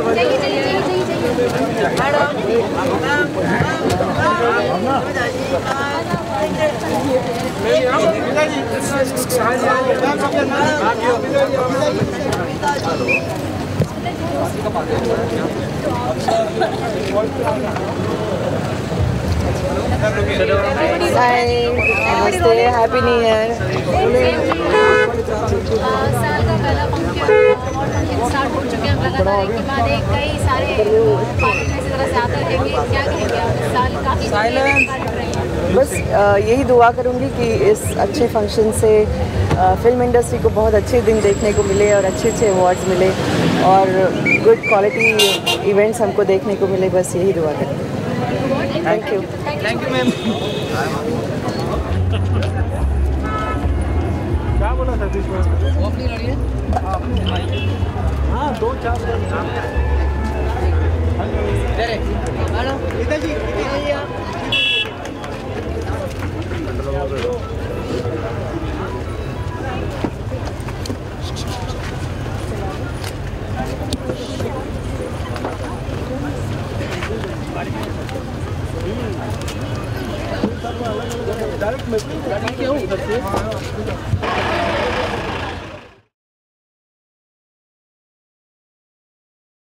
Namaste, Happy New Year. के बाद एक कई सारे बस यही दुआ करूंगी कि इस अच्छे फंक्शन से फिल्म इंडस्ट्री को बहुत अच्छे दिन देखने को मिले और अच्छे अच्छे अवार्ड्स मिले और गुड क्वालिटी इवेंट्स हमको देखने को मिले, बस यही दुआ करूंगी। Thank you. Thank you ma'am. क्या बोला था? हाँ, दो चार नाम है। Hello Geeta ji, direct message